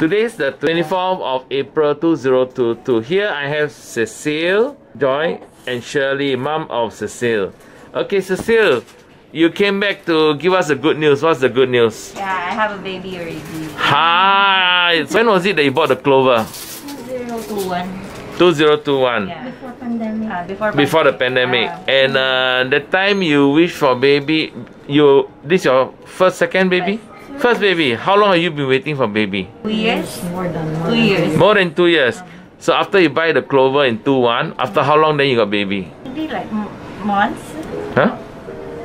Today is the 24th of April 2022. Here I have Cecile, Joy and Shirley, mom of Cecile. Okay, Cecile, you came back to give us the good news. What's the good news? Yeah, I have a baby already. Hi! When was it that you bought the Clover? 2021. 2021. Yeah. Before pandemic. Before the pandemic. And the time you wish for baby, this your second baby? First baby. How long have you been waiting for baby? 2 years. More than 2 years. More than 2 years. So after you buy the Clover in 2-1, after how long then you got baby? Maybe like months. Huh?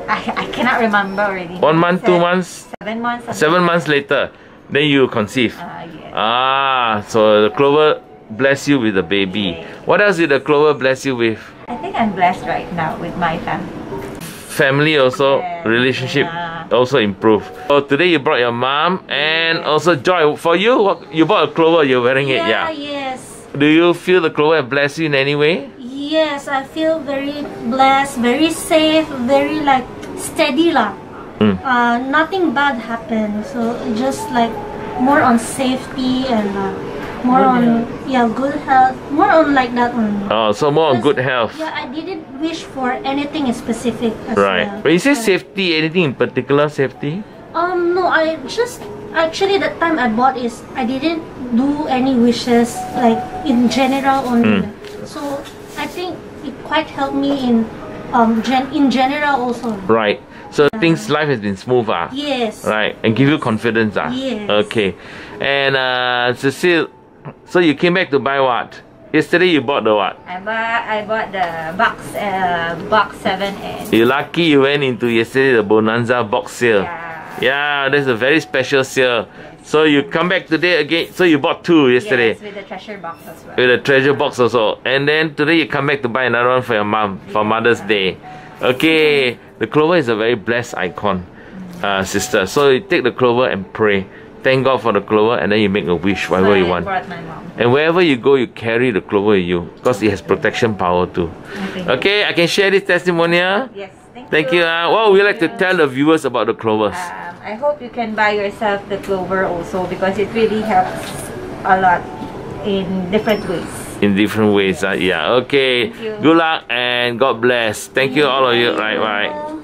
I cannot remember already. 1 month, 2 months? 7 months. 7 months later, then you conceive. Yes. Ah, so the Clover bless you with a baby. Okay. What else did the Clover bless you with? I think I'm blessed right now with my family. Family also, yeah. Relationship also improved. So today you brought your mom and also Joy. For you, you bought a Clover, you're wearing it. Yeah, yes. Do you feel the Clover bless you in any way? Yes, I feel very blessed, very safe, very like steady lah. Nothing bad happened. So just like more on safety and more on good health, more on like that one. Oh, so more on good health. Yeah, I didn't wish for anything specific as well. When you say safety, anything in particular safety? No, I just actually that time I bought is I didn't do any wishes like in general only. So I think it quite helped me in general also. Right. So things, life has been smooth, ah. Yes. Right, and give you confidence, ah. Yes. Okay, and Cecile. So you came back to buy what? Yesterday you bought the what? I bought the box 7 and... You're lucky you went into yesterday the Bonanza box sale. Yeah, yeah, that's a very special sale. Yes. So you come back today again, so you bought 2 yesterday. Yes, with the treasure box as well. With the treasure box also. And then today you come back to buy another one for your mom, for Mother's Day. Okay, the Clover is a very blessed icon, sister. So you take the Clover and pray. Thank God for the Clover, and then you make a wish, whatever you want. And wherever you go, you carry the Clover with you because it has protection power too. Okay, I can share this testimonial. Yes, thank you. What would you like to tell the viewers about the Clovers? I hope you can buy yourself the Clover also because it really helps a lot in different ways. In different ways, yeah. Okay, good luck and God bless. Thank you all of you. Right.